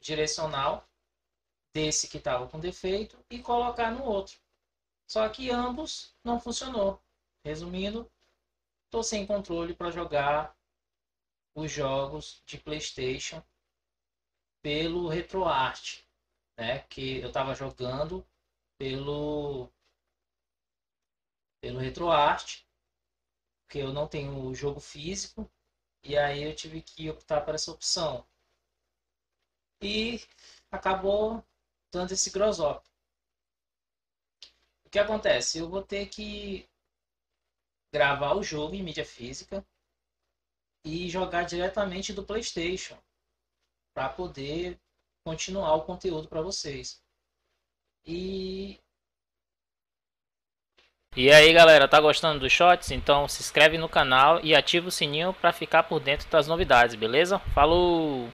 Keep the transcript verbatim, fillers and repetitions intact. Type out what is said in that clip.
direcional desse que estava com defeito e colocar no outro. Só que ambos não funcionou. Resumindo, estou sem controle para jogar os jogos de PlayStation pelo RetroArch, né? Que eu estava jogando pelo pelo RetroArch, porque eu não tenho o jogo físico, e aí eu tive que optar por essa opção. E acabou dando esse grossop. O que acontece? Eu vou ter que gravar o jogo em mídia física e jogar diretamente do PlayStation para poder continuar o conteúdo para vocês. E... e aí galera, tá gostando dos shorts? Então se inscreve no canal e ativa o sininho para ficar por dentro das novidades, beleza? Falou!